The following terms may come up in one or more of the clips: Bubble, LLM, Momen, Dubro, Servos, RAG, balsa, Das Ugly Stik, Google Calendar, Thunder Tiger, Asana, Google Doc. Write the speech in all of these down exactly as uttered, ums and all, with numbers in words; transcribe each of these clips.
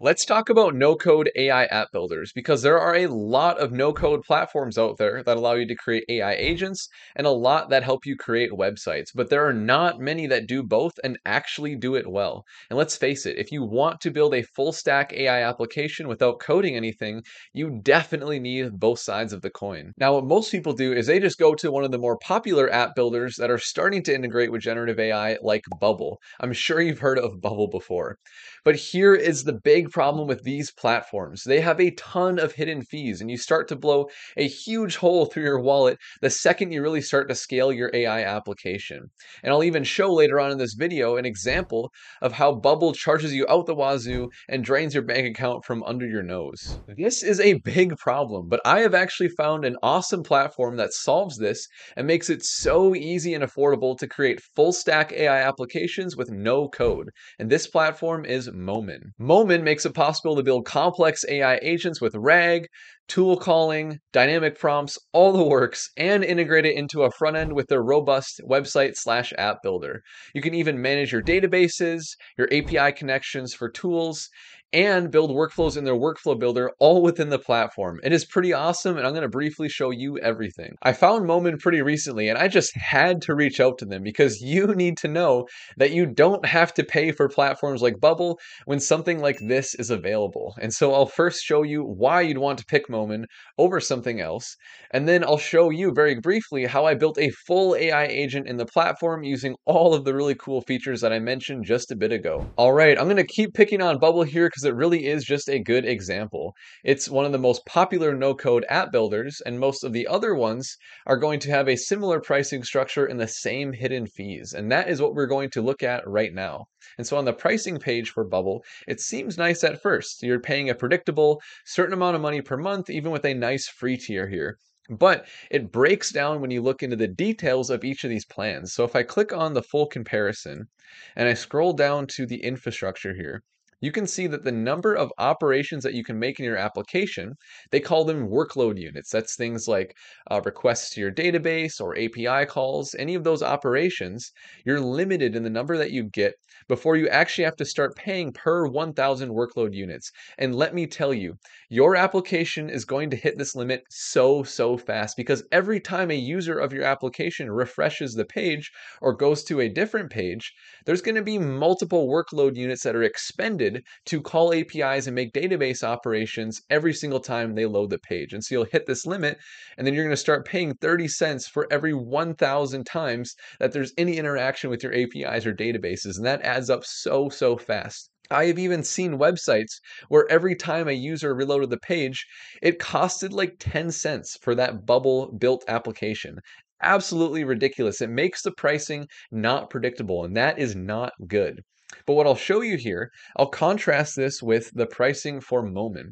Let's talk about no-code A I app builders, because there are a lot of no-code platforms out there that allow you to create A I agents and a lot that help you create websites, but there are not many that do both and actually do it well. And let's face it, if you want to build a full-stack A I application without coding anything, you definitely need both sides of the coin. Now, what most people do is they just go to one of the more popular app builders that are starting to integrate with generative A I, like Bubble. I'm sure you've heard of Bubble before, but here is the big problem with these platforms. They have a ton of hidden fees, and you start to blow a huge hole through your wallet the second you really start to scale your A I application. And I'll even show later on in this video an example of how Bubble charges you out the wazoo and drains your bank account from under your nose. This is a big problem, but I have actually found an awesome platform that solves this and makes it so easy and affordable to create full stack A I applications with no code. And this platform is Momen. Momen makes makes it possible to build complex A I agents with RAG, tool calling, dynamic prompts, all the works, and integrate it into a front end with their robust website slash app builder. You can even manage your databases, your A P I connections for tools, and build workflows in their workflow builder, all within the platform. It is pretty awesome, and I'm gonna briefly show you everything. I found Momen pretty recently, and I just had to reach out to them because you need to know that you don't have to pay for platforms like Bubble when something like this is available. And so I'll first show you why you'd want to pick Momen over something else, and then I'll show you very briefly how I built a full A I agent in the platform using all of the really cool features that I mentioned just a bit ago. All right, I'm gonna keep picking on Bubble here because it really is just a good example. It's one of the most popular no-code app builders, and most of the other ones are going to have a similar pricing structure and the same hidden fees. And that is what we're going to look at right now. And so on the pricing page for Bubble, it seems nice at first. You're paying a predictable certain amount of money per month, even with a nice free tier here. But it breaks down when you look into the details of each of these plans. So if I click on the full comparison and I scroll down to the infrastructure here, you can see that the number of operations that you can make in your application, they call them workload units. That's things like uh, requests to your database or A P I calls, any of those operations, you're limited in the number that you get before you actually have to start paying per one thousand workload units. And let me tell you, your application is going to hit this limit so, so fast, because every time a user of your application refreshes the page or goes to a different page, there's going to be multiple workload units that are expended to call A P Is and make database operations every single time they load the page. And so you'll hit this limit, and then you're going to start paying thirty cents for every one thousand times that there's any interaction with your A P Is or databases. And that adds up so, so fast. I have even seen websites where every time a user reloaded the page, it costed like ten cents for that Bubble built application. Absolutely ridiculous. It makes the pricing not predictable, and that is not good. But what I'll show you here, I'll contrast this with the pricing for Momen.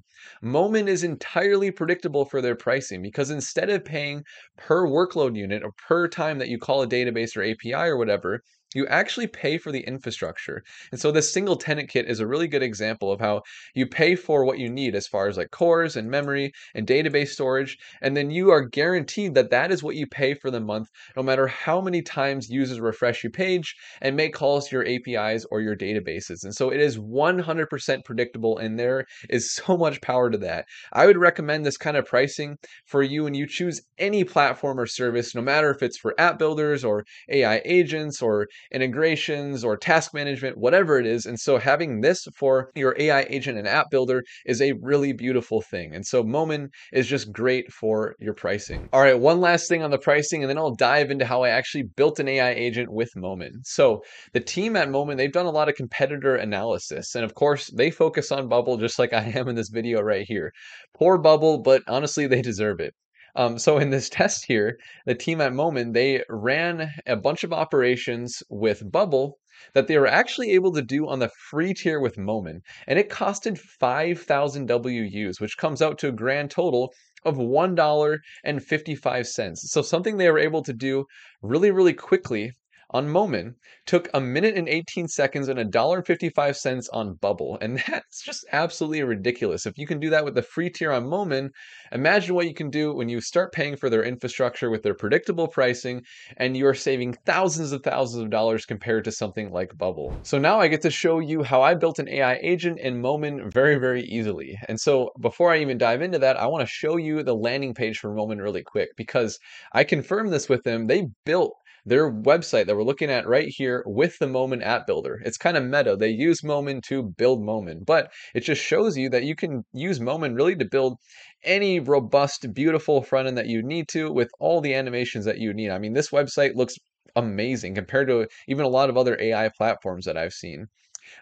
Momen is entirely predictable for their pricing, because instead of paying per workload unit or per time that you call a database or A P I or whatever, you actually pay for the infrastructure. And so this single tenant kit is a really good example of how you pay for what you need as far as like cores and memory and database storage. And then you are guaranteed that that is what you pay for the month, no matter how many times users refresh your page and make calls to your A P Is or your databases. And so it is one hundred percent predictable, and there is so much power to that. I would recommend this kind of pricing for you when you choose any platform or service, no matter if it's for app builders or A I agents or integrations or task management, whatever it is. And so having this for your A I agent and app builder is a really beautiful thing. And so Momen is just great for your pricing. All right, one last thing on the pricing, and then I'll dive into how I actually built an A I agent with Momen. So the team at Momen, they've done a lot of competitor analysis. And of course, they focus on Bubble just like I am in this video right here. Poor Bubble, but honestly, they deserve it. Um, so in this test here, the team at Momen, they ran a bunch of operations with Bubble that they were actually able to do on the free tier with Momen. And it costed five thousand W Us, which comes out to a grand total of one dollar and fifty-five cents. So something they were able to do really, really quickly on Momen, took a minute and eighteen seconds and a dollar fifty-five on Bubble. And that's just absolutely ridiculous. If you can do that with the free tier on Momen, imagine what you can do when you start paying for their infrastructure with their predictable pricing, and you're saving thousands of thousands of dollars compared to something like Bubble. So now I get to show you how I built an A I agent in Momen very, very easily. And so before I even dive into that, I want to show you the landing page for Momen really quick, because I confirmed this with them. They built their website that we're looking at right here with the Momen app builder. It's kind of meta. They use Momen to build Momen, but it just shows you that you can use Momen really to build any robust, beautiful front end that you need to with all the animations that you need. I mean, this website looks amazing compared to even a lot of other A I platforms that I've seen.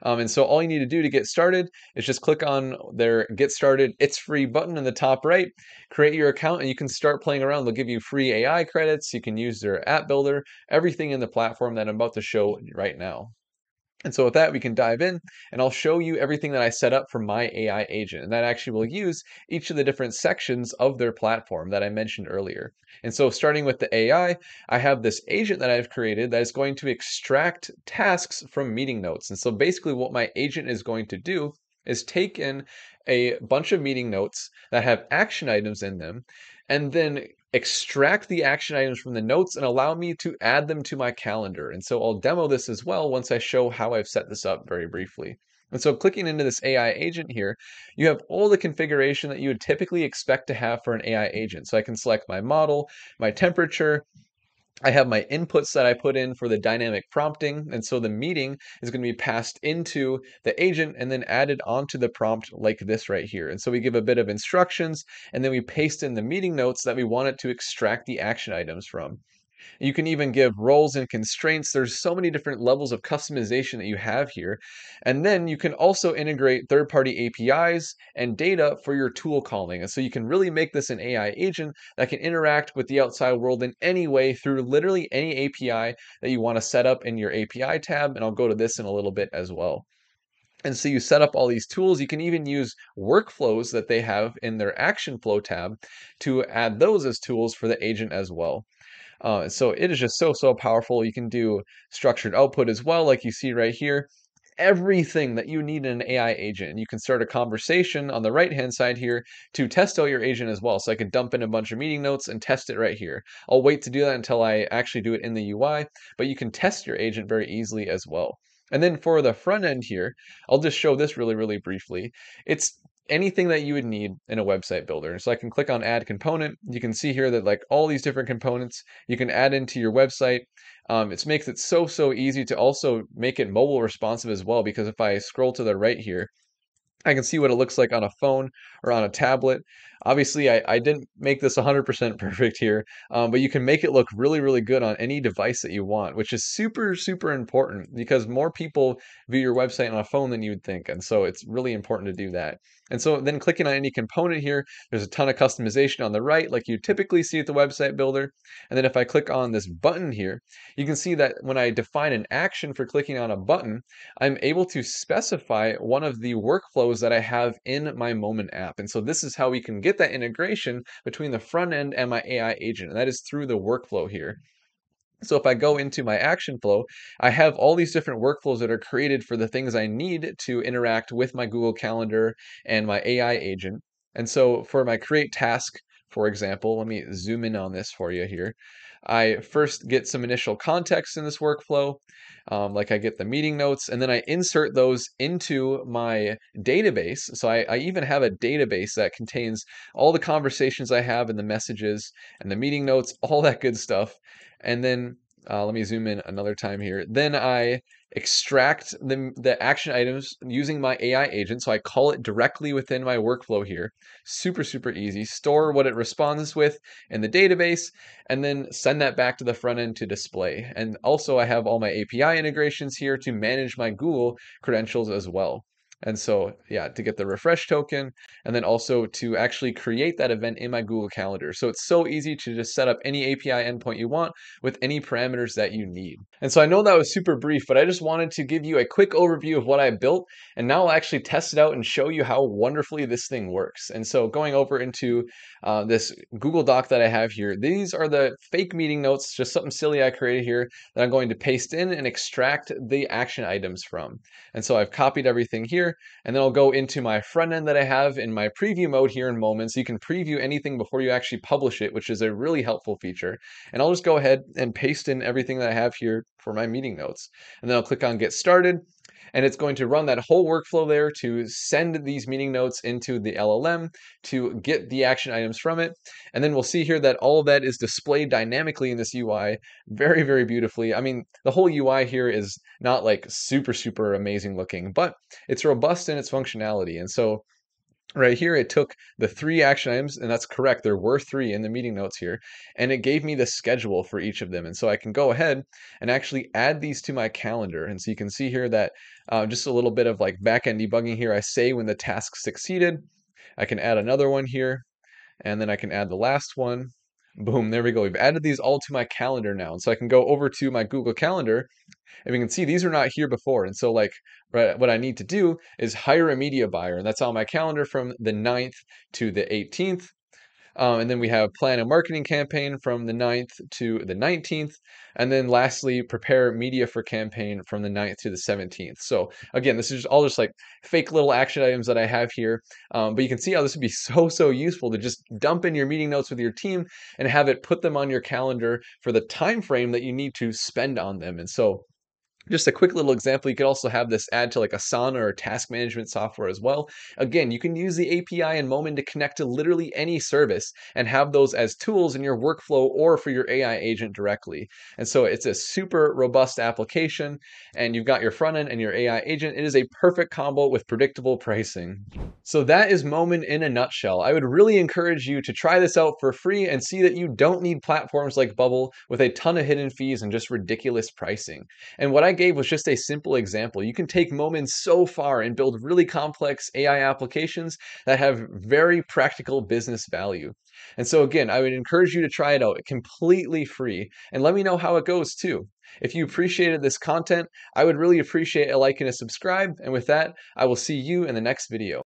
Um, and so all you need to do to get started is just click on their Get Started It's Free button in the top right, create your account, and you can start playing around. They'll give you free A I credits. You can use their app builder, everything in the platform that I'm about to show right now. And so with that, we can dive in, and I'll show you everything that I set up for my A I agent, and that actually will use each of the different sections of their platform that I mentioned earlier. And so starting with the A I, I have this agent that I've created that is going to extract tasks from meeting notes. And so basically what my agent is going to do is take in a bunch of meeting notes that have action items in them, and then extract the action items from the notes and allow me to add them to my calendar. And so I'll demo this as well once I show how I've set this up very briefly. And so clicking into this A I agent here, you have all the configuration that you would typically expect to have for an A I agent. So I can select my model, my temperature, I have my inputs that I put in for the dynamic prompting, and so the meeting is going to be passed into the agent and then added onto the prompt like this right here. And so we give a bit of instructions, and then we paste in the meeting notes that we want it to extract the action items from. You can even give roles and constraints. There's so many different levels of customization that you have here. And then you can also integrate third-party A P Is and data for your tool calling. And so you can really make this an A I agent that can interact with the outside world in any way through literally any A P I that you want to set up in your A P I tab. And I'll go to this in a little bit as well. And so you set up all these tools. You can even use workflows that they have in their action flow tab to add those as tools for the agent as well. Uh, so it is just so, so powerful. You can do structured output as well, like you see right here. Everything that you need in an A I agent. And you can start a conversation on the right-hand side here to test out your agent as well. So I can dump in a bunch of meeting notes and test it right here. I'll wait to do that until I actually do it in the U I, but you can test your agent very easily as well. And then for the front end here, I'll just show this really, really briefly. It's anything that you would need in a website builder. So I can click on add component. You can see here that like all these different components you can add into your website. Um, it makes it so, so easy to also make it mobile responsive as well, because if I scroll to the right here, I can see what it looks like on a phone or on a tablet. Obviously, I, I didn't make this one hundred percent perfect here, um, but you can make it look really, really good on any device that you want, which is super, super important because more people view your website on a phone than you would think. And so it's really important to do that. And so then clicking on any component here, there's a ton of customization on the right, like you typically see at the website builder. And then if I click on this button here, you can see that when I define an action for clicking on a button, I'm able to specify one of the workflows that I have in my Momen app. And so this is how we can get that integration between the front end and my A I agent, and that is through the workflow here. So if I go into my action flow, I have all these different workflows that are created for the things I need to interact with my Google Calendar and my A I agent. And so for my create task, for example, let me zoom in on this for you here. I first get some initial context in this workflow, um, like I get the meeting notes, and then I insert those into my database. So I, I even have a database that contains all the conversations I have and the messages and the meeting notes, all that good stuff. And then uh, let me zoom in another time here. Then I extract the, the action items using my A I agent. So I call it directly within my workflow here. Super, super easy. Store what it responds with in the database, and then send that back to the front end to display. And also I have all my A P I integrations here to manage my Google credentials as well. And so, yeah, to get the refresh token, and then also to actually create that event in my Google Calendar. So it's so easy to just set up any A P I endpoint you want with any parameters that you need. And so I know that was super brief, but I just wanted to give you a quick overview of what I built, and now I'll actually test it out and show you how wonderfully this thing works. And so going over into uh, this Google Doc that I have here, these are the fake meeting notes, just something silly I created here that I'm going to paste in and extract the action items from. And so I've copied everything here, and then I'll go into my front end that I have in my preview mode here in Momen. So you can preview anything before you actually publish it, which is a really helpful feature. And I'll just go ahead and paste in everything that I have here for my meeting notes. And then I'll click on Get Started. And it's going to run that whole workflow there to send these meeting notes into the L L M to get the action items from it. And then we'll see here that all of that is displayed dynamically in this U I very, very beautifully. I mean, the whole U I here is not like super, super amazing looking, but it's robust in its functionality. And so right here, it took the three action items, and that's correct, there were three in the meeting notes here, and it gave me the schedule for each of them. And so I can go ahead and actually add these to my calendar. And so you can see here that uh, just a little bit of like back-end debugging here, I say when the task succeeded, I can add another one here, and then I can add the last one. Boom, there we go. We've added these all to my calendar now. And so I can go over to my Google Calendar, and we can see these are not here before. And so like right, what I need to do is hire a media buyer. And that's on my calendar from the ninth to the eighteenth. Um, and then we have plan a marketing campaign from the ninth to the nineteenth. And then lastly, prepare media for campaign from the ninth to the seventeenth. So again, this is all just like fake little action items that I have here. Um, but you can see how this would be so, so useful to just dump in your meeting notes with your team and have it put them on your calendar for the time frame that you need to spend on them. And so just a quick little example, you could also have this add to like Asana or task management software as well. Again, you can use the A P I in Momen to connect to literally any service and have those as tools in your workflow or for your A I agent directly. And so it's a super robust application, and you've got your front end and your A I agent. It is a perfect combo with predictable pricing. So that is Momen in a nutshell. I would really encourage you to try this out for free and see that you don't need platforms like Bubble with a ton of hidden fees and just ridiculous pricing. And what I I gave was just a simple example. You can take Momen so far and build really complex A I applications that have very practical business value. And so again, I would encourage you to try it out. It's completely free, and let me know how it goes too. If you appreciated this content, I would really appreciate a like and a subscribe. And with that, I will see you in the next video.